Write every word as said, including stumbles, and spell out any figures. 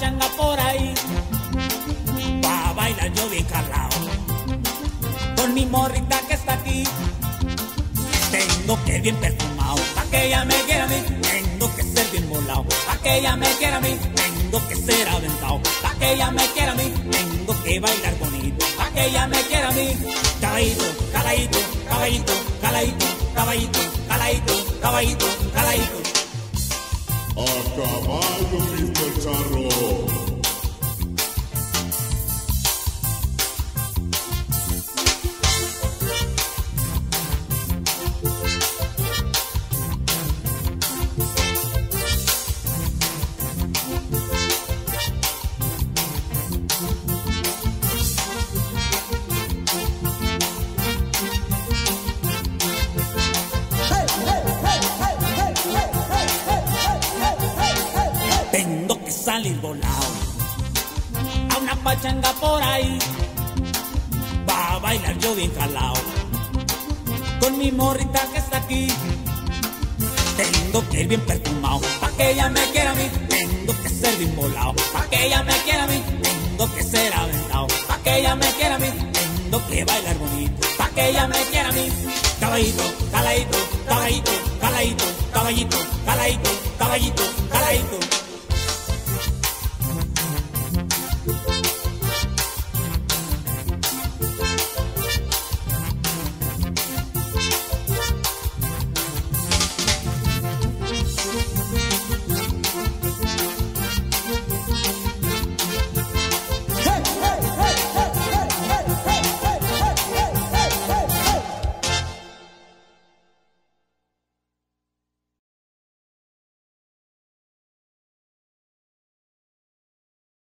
pachanga por ahí. Pa' bailar yo bien calao, con mi morrita que está aquí. Tengo que ir bien perfumado, pa' que ella me quiera a mí. Tengo que ser bien molao, pa' que ella me quiera a mí. Tengo que ser aventado, pa' que ella me quiera a mí. Tengo que bailar bonito, pa' que ella me quiera a mí. Caballito, caladito, caballito, caladito, caballito, caladito, caballito, caladito. A caballo, mister Charro. Salir volado a una pachanga por ahí, va a bailar yo bien calao, con mi morrita que está aquí. Tengo que ir bien perfumado, pa' que ella me quiera a mí. Tengo que ser bien volado, pa' que ella me quiera a mí. Tengo que ser aventado, pa' que ella me quiera a mí. Tengo que bailar bonito, pa' que ella me quiera a mí. Caballito, caladito, caballito, caladito, caballito, caladito, caballito, caladito.